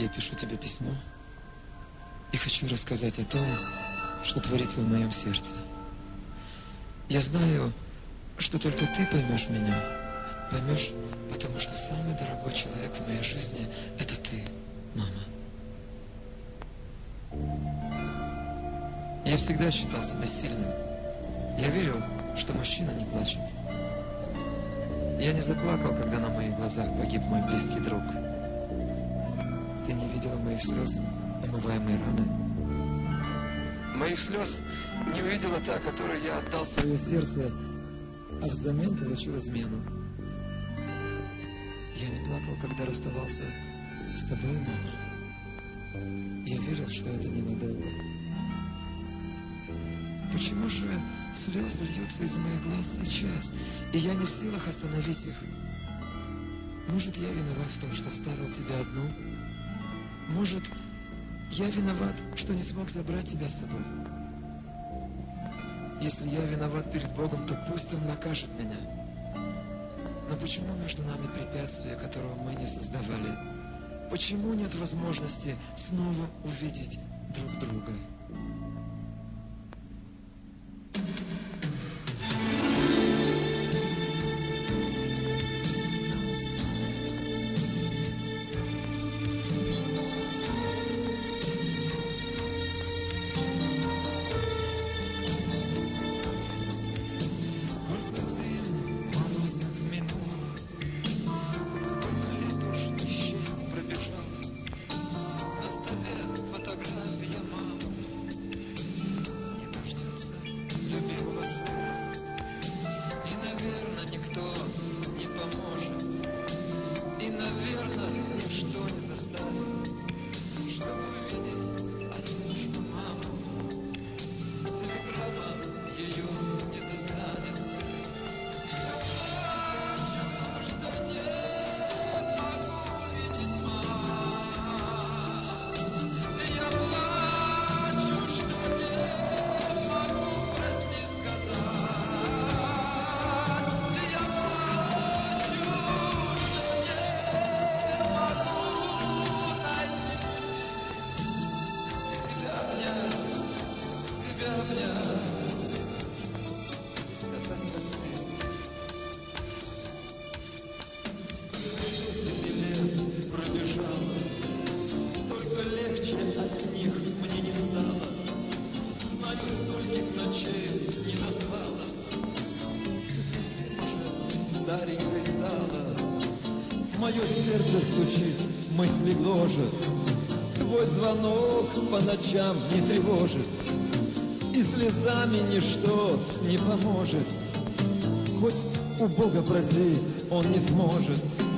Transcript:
Я пишу тебе письмо и хочу рассказать о том, что творится в моем сердце. Я знаю, что только ты поймешь меня. Поймешь, потому что самый дорогой человек в моей жизни – это ты, мама. Я всегда считал себя сильным. Я верил, что мужчина не плачет. Я не заплакал, когда на моих глазах погиб мой близкий друг. Ты не видела моих слез, омываемые раны. Моих слез не увидела та, которой я отдал свое сердце, а взамен получил измену. Я не плакал, когда расставался с тобой, мама. Я верил, что это ненадолго. Почему же слезы льются из моих глаз сейчас, и я не в силах остановить их? Может, я виноват в том, что оставил тебя одну? Может, я виноват, что не смог забрать тебя с собой? Если я виноват перед Богом, то пусть Он накажет меня. Но почему между нами препятствие, которого мы не создавали? Почему нет возможности снова увидеть друг друга? Мое сердце стучит, мысли гложет. Твой звонок по ночам не тревожит, и слезами ничто не поможет. Хоть у Бога проси, Он не сможет.